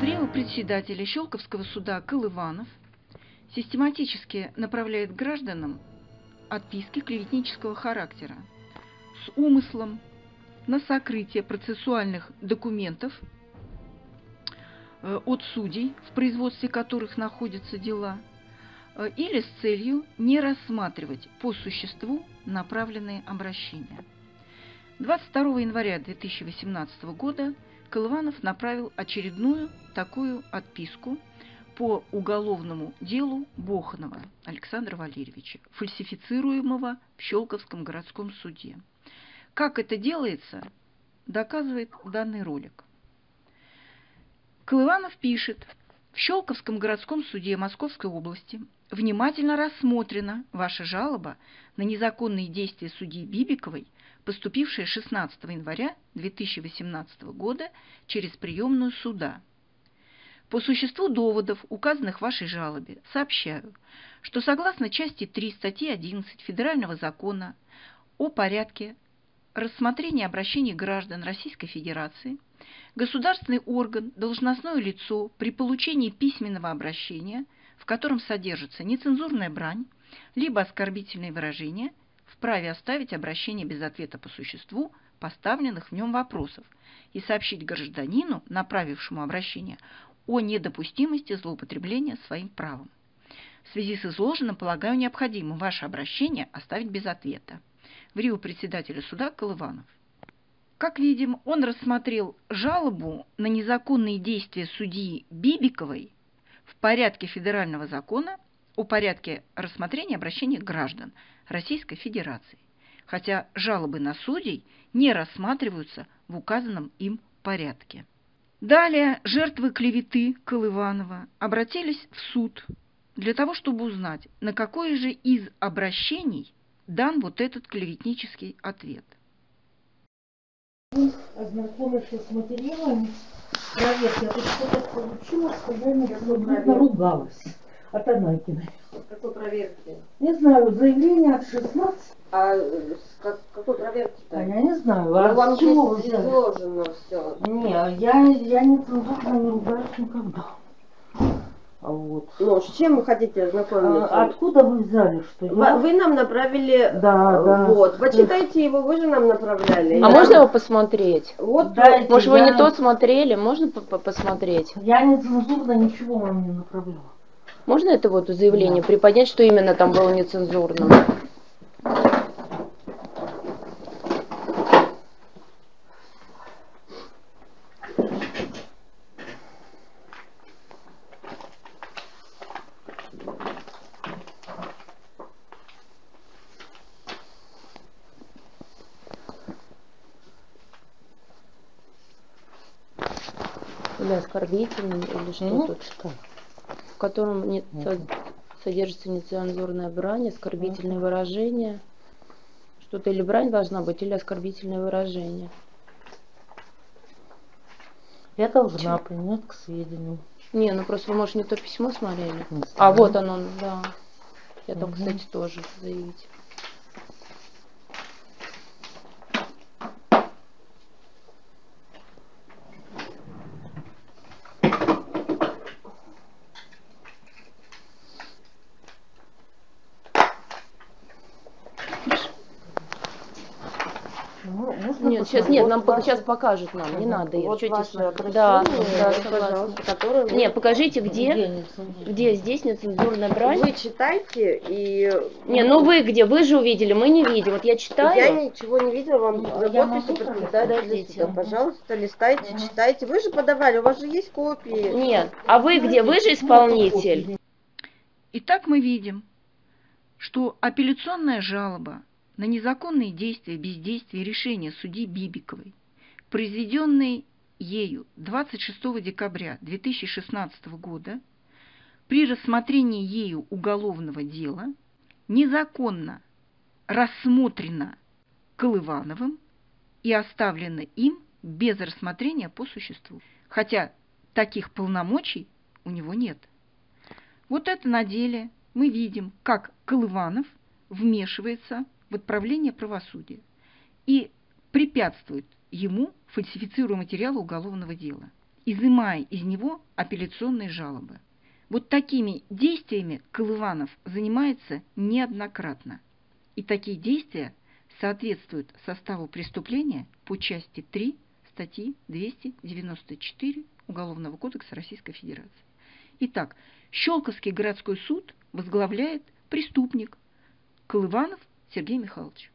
Зрелый председатель Щелковского суда Колыванов систематически направляет гражданам отписки клеветнического характера с умыслом на сокрытие процессуальных документов от судей, в производстве которых находятся дела, или с целью не рассматривать по существу направленные обращения. 22 января 2018 года Колыванов направил очередную такую отписку по уголовному делу Боханова Александра Валерьевича, фальсифицируемого в Щелковском городском суде. Как это делается, доказывает данный ролик. Колыванов пишет: в Щелковском городском суде Московской области внимательно рассмотрена ваша жалоба на незаконные действия судьи Бибиковой, поступившая 16 января 2018 года через приемную суда. По существу доводов, указанных в вашей жалобе, сообщаю, что согласно части 3 статьи 11 Федерального закона о порядке рассмотрения обращений граждан Российской Федерации, государственный орган, должностное лицо при получении письменного обращения, в котором содержится нецензурная брань, либо оскорбительные выражения, вправе оставить обращение без ответа по существу поставленных в нем вопросов и сообщить гражданину, направившему обращение, о недопустимости злоупотребления своим правом. В связи с изложенным, полагаю, необходимо ваше обращение оставить без ответа. Врил председателю суда Колыванов. Как видим, он рассмотрел жалобу на незаконные действия судьи Бибиковой в порядке федерального закона о порядке рассмотрения обращений граждан Российской Федерации, хотя жалобы на судей не рассматриваются в указанном им порядке. Далее жертвы клеветы Колыванова обратились в суд для того, чтобы узнать, на какое же из обращений дан вот этот клеветнический ответ. Ознакомившись с материалами, проверки, я что-то получила, что я наругалась от Анакиной. Какой проверки? Не знаю, заявление от 16. А какой проверки-то? А я не знаю. А вам изложено все. Не, я не цензурно не ругаюсь никогда. Вот. Ну, с чем вы хотите ознакомиться? Откуда вы взяли, что я... Вы нам направили... Да, да. Вот, почитайте его, вы же нам направляли. А да. Можно его посмотреть? Вот, дайте, может, вы не тот смотрели, можно посмотреть? Я не цензурно ничего вам не направляла. Можно это вот заявление приподнять, что именно там было нецензурно? Или оскорбительным, или что тут? Что? В котором нет, содержится нецензурная брань, оскорбительные выражения. Что-то или брань должна быть, или оскорбительное выражение. Я должна принять к сведению. Не, ну просто вы, может, не то письмо смотрели. А вот оно, да. Я там, кстати, тоже заявить. Сейчас нет, вот нам ваши... сейчас покажут нам, не надо. Вот да, которые... Не, покажите, где здесь нецензурная брань. Вы читайте и... Не, ну вы где? Вы же увидели, мы не видим. Вот я читаю. Я ничего не видела, вам за подписью подписать. Пожалуйста, листайте, читайте. Вы же подавали, у вас же есть копии. Нет, а вы где? Вы же исполнитель. Итак, мы видим, что апелляционная жалоба на незаконные действия, бездействия и решения судьи Бибиковой, произведенные ею 26 декабря 2016 года, при рассмотрении ею уголовного дела, незаконно рассмотрена Колывановым и оставлена им без рассмотрения по существу. Хотя таких полномочий у него нет. Вот это на деле мы видим, как Колыванов вмешивается в отправление правосудия и препятствует ему фальсифицируя материалы уголовного дела. изымая из него апелляционные жалобы. Вот такими действиями Колыванов занимается неоднократно. И такие действия соответствуют составу преступления по части 3 статьи 294 Уголовного кодекса Российской Федерации. Итак, Щелковский городской суд возглавляет преступник Колыванов Сергей Михайлович.